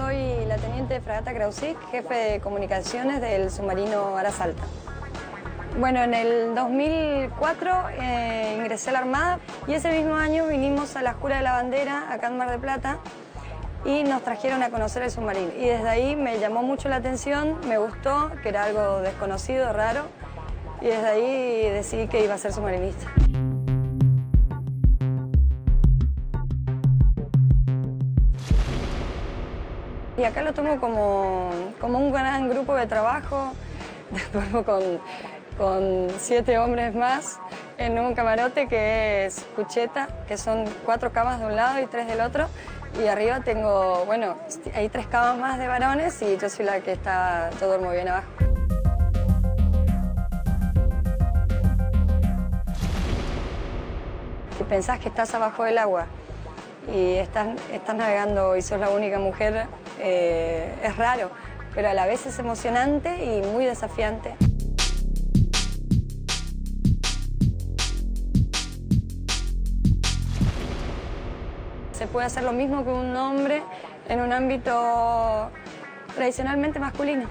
Soy la Teniente de Fragata Krawczyk, jefe de comunicaciones del submarino Ara San Juan. Bueno, en el 2004 ingresé a la Armada y ese mismo año vinimos a la Jura de la Bandera, acá en Mar de Plata, y nos trajeron a conocer el submarino. Y desde ahí me llamó mucho la atención, me gustó, que era algo desconocido, raro, y desde ahí decidí que iba a ser submarinista. Y acá lo tomo como un gran grupo de trabajo, con 7 hombres más en un camarote que es cucheta, que son 4 camas de un lado y 3 del otro, y arriba tengo, bueno, hay 3 camas más de varones y yo soy la que está, yo duermo bien abajo. Si pensás que estás abajo del agua y estás navegando y sos la única mujer, es raro, pero a la vez es emocionante y muy desafiante. Se puede hacer lo mismo que un hombre en un ámbito tradicionalmente masculino.